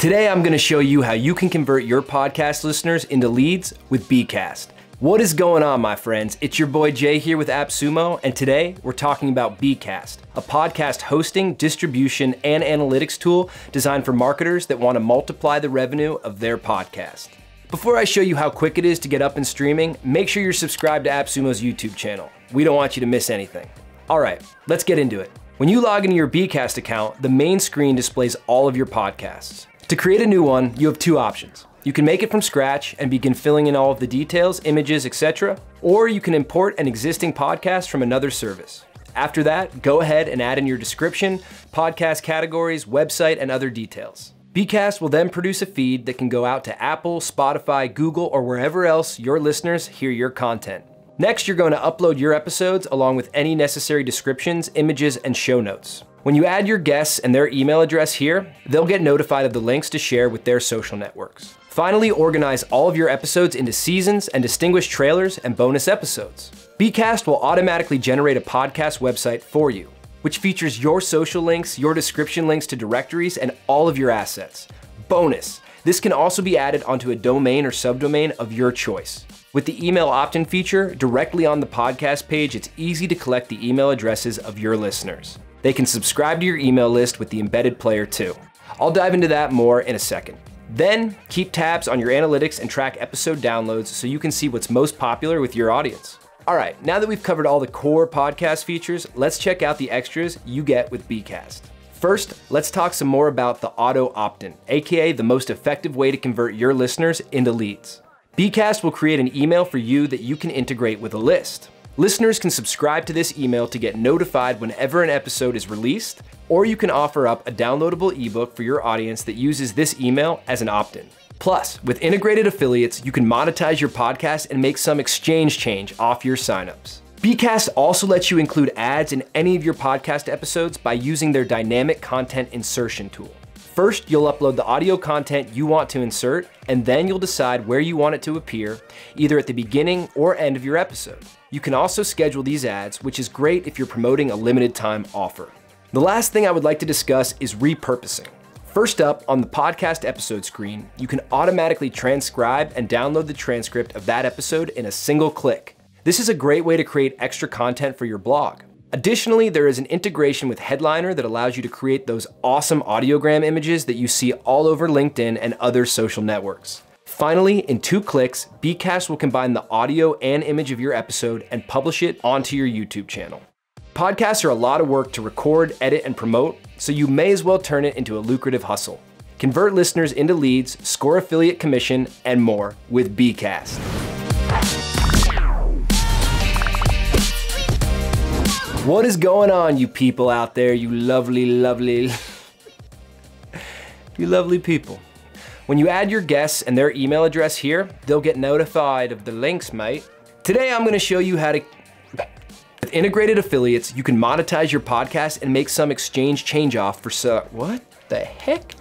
Today, I'm gonna show you how you can convert your podcast listeners into leads with Bcast. What is going on, my friends? It's your boy Jay here with AppSumo, and today we're talking about Bcast, a podcast hosting, distribution, and analytics tool designed for marketers that wanna multiply the revenue of their podcast. Before I show you how quick it is to get up and streaming, make sure you're subscribed to AppSumo's YouTube channel. We don't want you to miss anything. All right, let's get into it. When you log into your Bcast account, the main screen displays all of your podcasts. To create a new one, you have two options. You can make it from scratch and begin filling in all of the details, images, etc., or you can import an existing podcast from another service. After that, go ahead and add in your description, podcast categories, website, and other details. Bcast will then produce a feed that can go out to Apple, Spotify, Google, or wherever else your listeners hear your content. Next, you're going to upload your episodes along with any necessary descriptions, images, and show notes. When you add your guests and their email address here, they'll get notified of the links to share with their social networks. Finally, organize all of your episodes into seasons and distinguish trailers and bonus episodes. Bcast will automatically generate a podcast website for you, which features your social links, your description links to directories, and all of your assets. Bonus, this can also be added onto a domain or subdomain of your choice. With the email opt-in feature directly on the podcast page, it's easy to collect the email addresses of your listeners. They can subscribe to your email list with the embedded player too. I'll dive into that more in a second. Then keep tabs on your analytics and track episode downloads so you can see what's most popular with your audience. All right, now that we've covered all the core podcast features, let's check out the extras you get with Bcast. First, let's talk some more about the auto opt-in, aka the most effective way to convert your listeners into leads. Bcast will create an email for you that you can integrate with a list. Listeners can subscribe to this email to get notified whenever an episode is released, or you can offer up a downloadable ebook for your audience that uses this email as an opt-in. Plus, with integrated affiliates, you can monetize your podcast and make some exchange change off your signups. Bcast also lets you include ads in any of your podcast episodes by using their dynamic content insertion tool. First, you'll upload the audio content you want to insert, and then you'll decide where you want it to appear, either at the beginning or end of your episode. You can also schedule these ads, which is great if you're promoting a limited time offer. The last thing I would like to discuss is repurposing. First up, on the podcast episode screen, you can automatically transcribe and download the transcript of that episode in a single click. This is a great way to create extra content for your blog. Additionally, there is an integration with Headliner that allows you to create those awesome audiogram images that you see all over LinkedIn and other social networks. Finally, in 2 clicks, Bcast will combine the audio and image of your episode and publish it onto your YouTube channel. Podcasts are a lot of work to record, edit, and promote, so you may as well turn it into a lucrative hustle. Convert listeners into leads, score affiliate commission, and more with Bcast. What is going on, you people out there, you lovely people. When you add your guests and their email address here, they'll get notified of the links, mate. Today, I'm gonna show you how to, with integrated affiliates, you can monetize your podcast and make some exchange change off for what the heck?